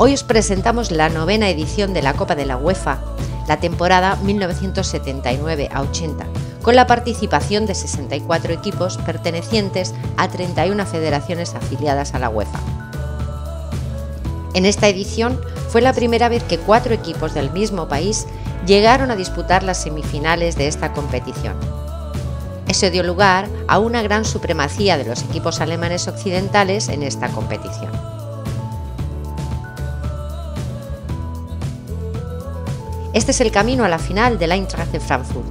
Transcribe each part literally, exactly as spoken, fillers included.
Hoy os presentamos la novena edición de la Copa de la UEFA, la temporada mil novecientos setenta y nueve a ochenta, con la participación de sesenta y cuatro equipos pertenecientes a treinta y una federaciones afiliadas a la UEFA. En esta edición fue la primera vez que cuatro equipos del mismo país llegaron a disputar las semifinales de esta competición. Eso dio lugar a una gran supremacía de los equipos alemanes occidentales en esta competición. Este es el camino a la final del Eintracht de Frankfurt.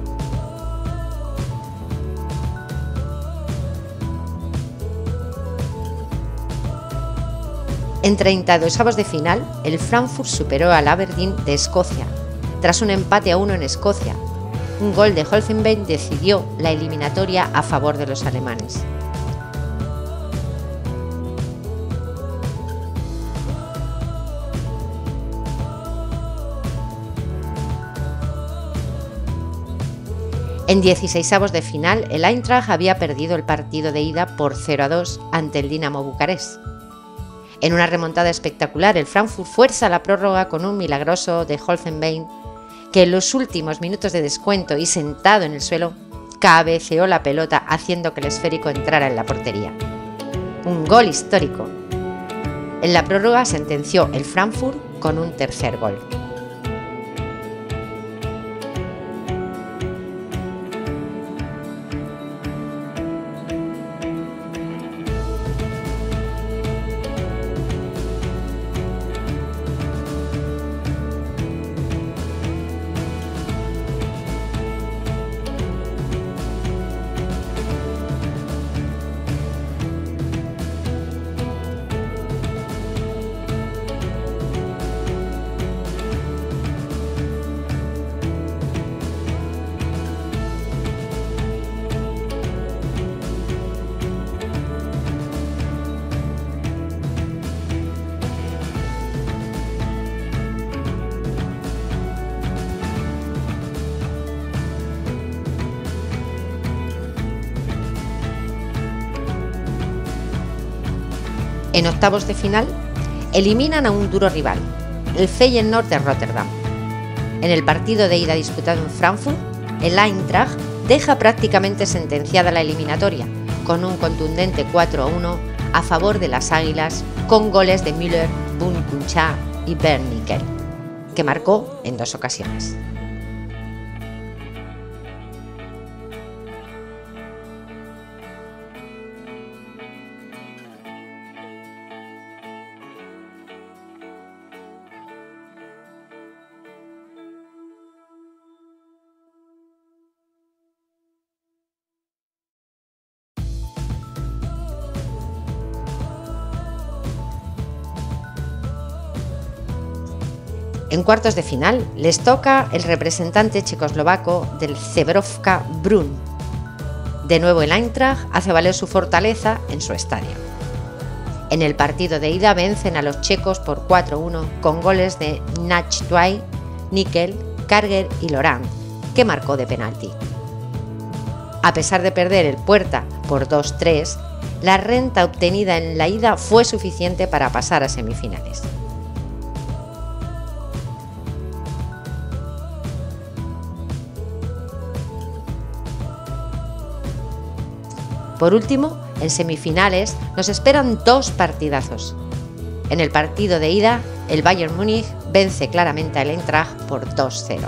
En treinta y dos avos de final, el Frankfurt superó al Aberdeen de Escocia, tras un empate a uno en Escocia. Un gol de Holzenbein decidió la eliminatoria a favor de los alemanes. En dieciseisavos de final, el Eintracht había perdido el partido de ida por cero a dos ante el Dinamo Bucarest. En una remontada espectacular, el Frankfurt fuerza la prórroga con un milagroso de Holzenbein, que en los últimos minutos de descuento y sentado en el suelo, cabeceó la pelota haciendo que el esférico entrara en la portería. Un gol histórico. En la prórroga sentenció el Frankfurt con un tercer gol. En octavos de final, eliminan a un duro rival, el Feyenoord de Rotterdam. En el partido de ida disputado en Frankfurt, el Eintracht deja prácticamente sentenciada la eliminatoria, con un contundente cuatro a uno a favor de las Águilas, con goles de Müller, Bum-Kun Cha y Bernd Nickel, que marcó en dos ocasiones. En cuartos de final les toca el representante checoslovaco del Zbrojovka Brno. De nuevo el Eintracht hace valer su fortaleza en su estadio. En el partido de ida vencen a los checos por cuatro a uno con goles de Nachtwei, Nickel, Karger y Lorán, que marcó de penalti. A pesar de perder el Puerta por dos tres, la renta obtenida en la ida fue suficiente para pasar a semifinales. Por último, en semifinales nos esperan dos partidazos. En el partido de ida, el Bayern Múnich vence claramente al Eintracht por dos cero.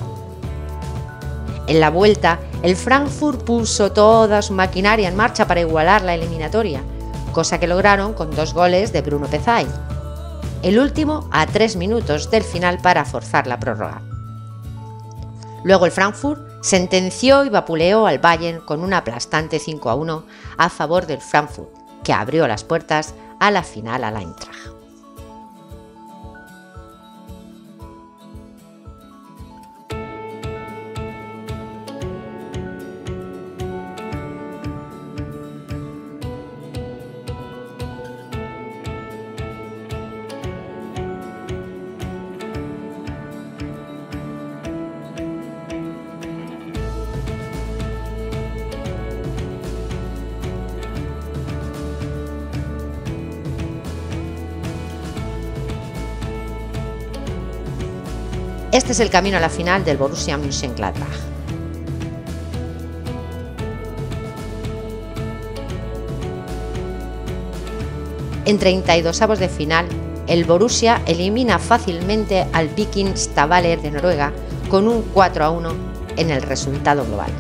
En la vuelta, el Frankfurt puso toda su maquinaria en marcha para igualar la eliminatoria, cosa que lograron con dos goles de Bruno Pezzey, el último a tres minutos del final para forzar la prórroga. Luego el Frankfurt sentenció y vapuleó al Bayern con un aplastante cinco a uno a favor del Frankfurt, que abrió las puertas a la final al Eintracht. Este es el camino a la final del Borussia Mönchengladbach. En treinta y dos avos de final, el Borussia elimina fácilmente al Viking Stavanger de Noruega con un cuatro a uno en el resultado global.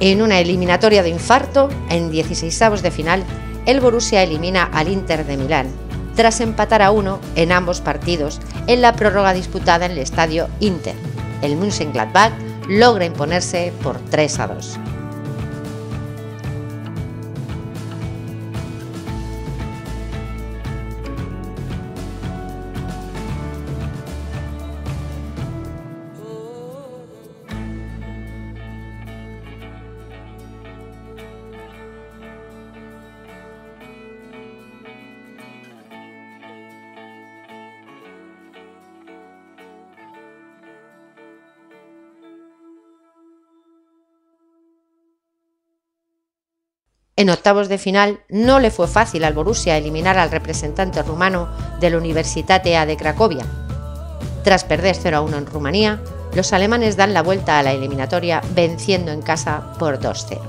En una eliminatoria de infarto, en dieciseisavos de final, el Borussia elimina al Inter de Milán, tras empatar a uno en ambos partidos en la prórroga disputada en el estadio Inter. El Mönchengladbach logra imponerse por tres a dos. En octavos de final no le fue fácil al Borussia eliminar al representante rumano de la Universitatea de Cracovia. Tras perder cero a uno en Rumanía, los alemanes dan la vuelta a la eliminatoria venciendo en casa por dos cero.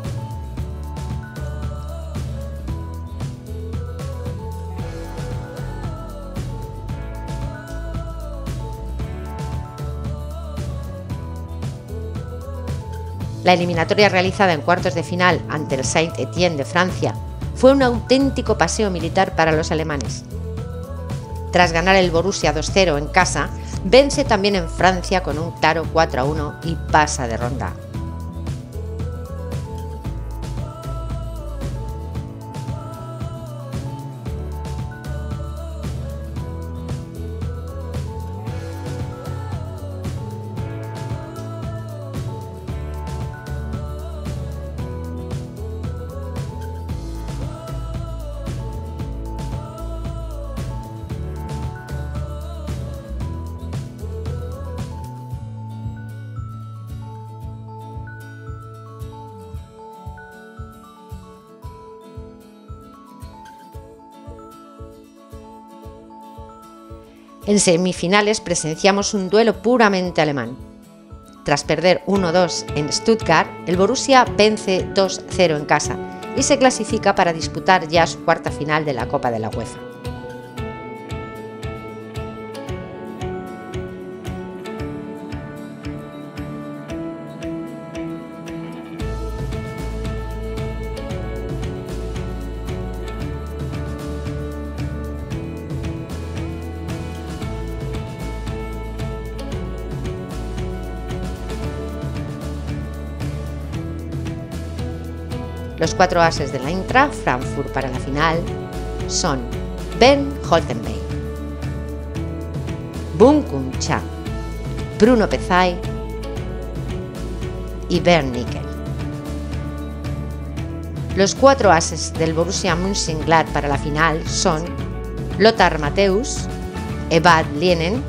La eliminatoria realizada en cuartos de final ante el Saint-Étienne de Francia fue un auténtico paseo militar para los alemanes. Tras ganar el Borussia dos cero en casa, vence también en Francia con un claro cuatro a uno y pasa de ronda. En semifinales presenciamos un duelo puramente alemán. Tras perder uno dos en Stuttgart, el Borussia vence dos cero en casa y se clasifica para disputar ya su cuarta final de la Copa de la UEFA. Los cuatro ases de la Eintracht Frankfurt para la final son Ben Holtenbein, Bum-Kun Cha, Bruno Pezzey y Bernd Nickel. Los cuatro ases del Borussia Mönchengladbach para la final son Lothar Matthäus, Ewald Lienen,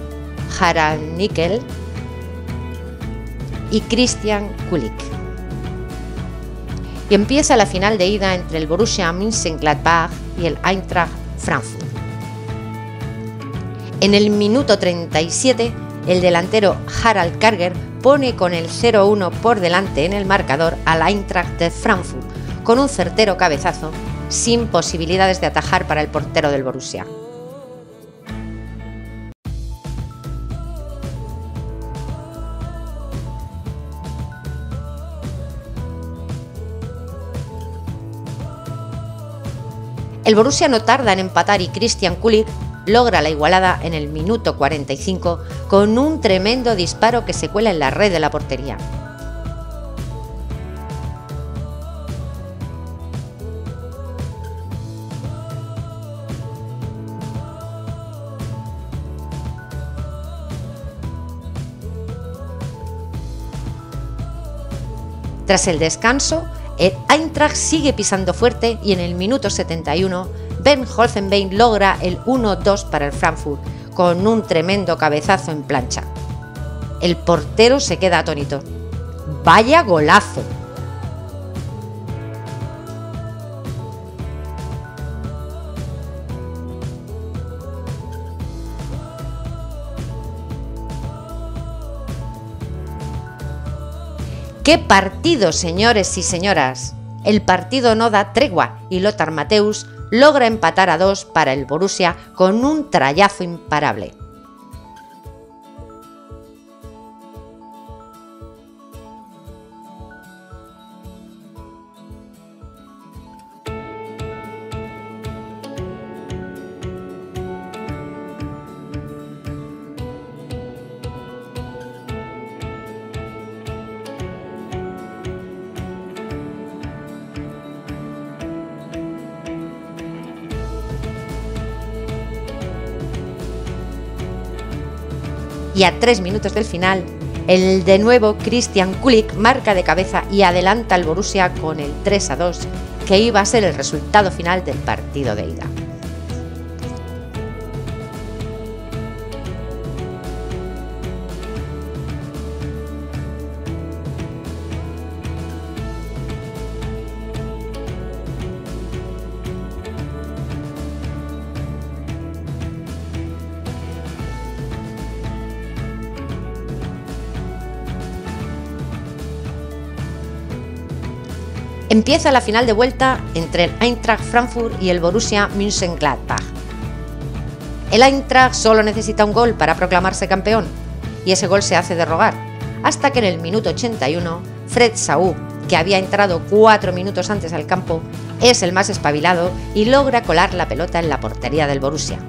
Harald Nickel y Christian Kulik. Y empieza la final de ida entre el Borussia Mönchengladbach y el Eintracht Frankfurt. En el minuto treinta y siete, el delantero Harald Karger pone con el cero uno por delante en el marcador al Eintracht de Frankfurt, con un certero cabezazo, sin posibilidades de atajar para el portero del Borussia. El Borussia no tarda en empatar y Christian Kulik logra la igualada en el minuto cuarenta y cinco con un tremendo disparo que se cuela en la red de la portería. Tras el descanso, el Eintracht sigue pisando fuerte y en el minuto setenta y uno, Ben Holzenbein logra el uno dos para el Frankfurt, con un tremendo cabezazo en plancha. El portero se queda atónito. ¡Vaya golazo! ¡Qué partido, señores y señoras! El partido no da tregua y Lothar Matthäus logra empatar a dos para el Borussia con un trayazo imparable. Y a tres minutos del final, el de nuevo Christian Kulik marca de cabeza y adelanta al Borussia con el tres a dos, que iba a ser el resultado final del partido de ida. Empieza la final de vuelta entre el Eintracht Frankfurt y el Borussia Mönchengladbach. El Eintracht solo necesita un gol para proclamarse campeón, y ese gol se hace de rogar, hasta que en el minuto ochenta y uno, Fred Saúl, que había entrado cuatro minutos antes al campo, es el más espabilado y logra colar la pelota en la portería del Borussia.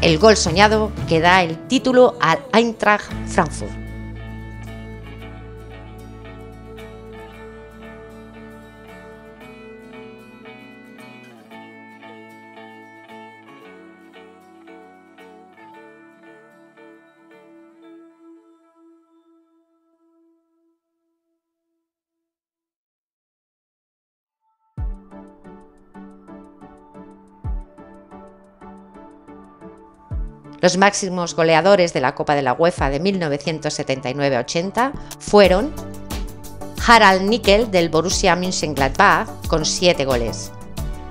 El gol soñado que da el título al Eintracht Frankfurt. Los máximos goleadores de la Copa de la UEFA de mil novecientos setenta y nueve a ochenta fueron Harald Nickel del Borussia Mönchengladbach con siete goles,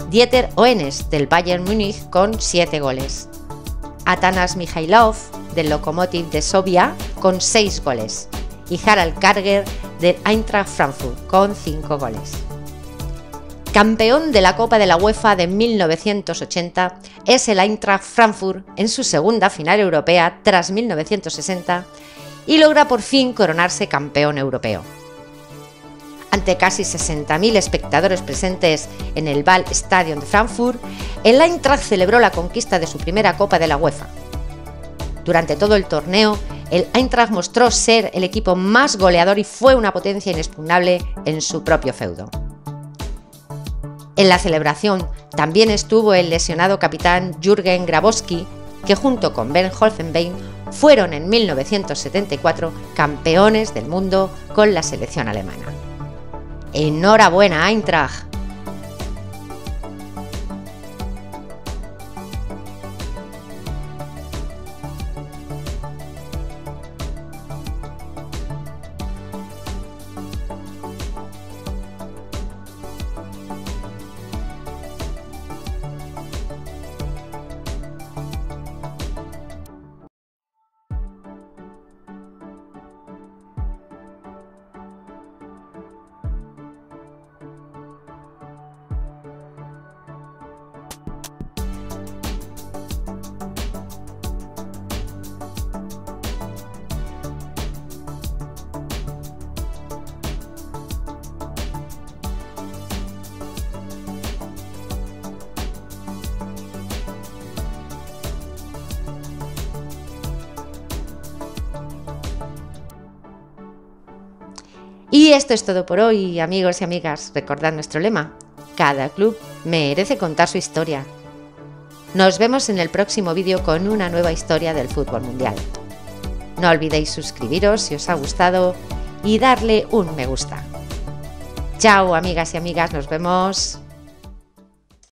Dieter Hoenes del Bayern Múnich con siete goles, Atanas Mikhailov del Lokomotiv de Sofía con seis goles y Harald Karger del Eintracht Frankfurt con cinco goles. Campeón de la Copa de la UEFA de mil novecientos ochenta es el Eintracht Frankfurt en su segunda final europea tras mil novecientos sesenta y logra por fin coronarse campeón europeo. Ante casi sesenta mil espectadores presentes en el Waldstadion de Frankfurt, el Eintracht celebró la conquista de su primera Copa de la UEFA. Durante todo el torneo, el Eintracht mostró ser el equipo más goleador y fue una potencia inexpugnable en su propio feudo. En la celebración también estuvo el lesionado capitán Jürgen Grabowski, que junto con Ben Holzenbein fueron en mil novecientos setenta y cuatro campeones del mundo con la selección alemana. ¡Enhorabuena, Eintracht! Y esto es todo por hoy, amigos y amigas. Recordad nuestro lema: cada club merece contar su historia. Nos vemos en el próximo vídeo con una nueva historia del fútbol mundial. No olvidéis suscribiros si os ha gustado y darle un me gusta. Chao, amigas y amigas, nos vemos.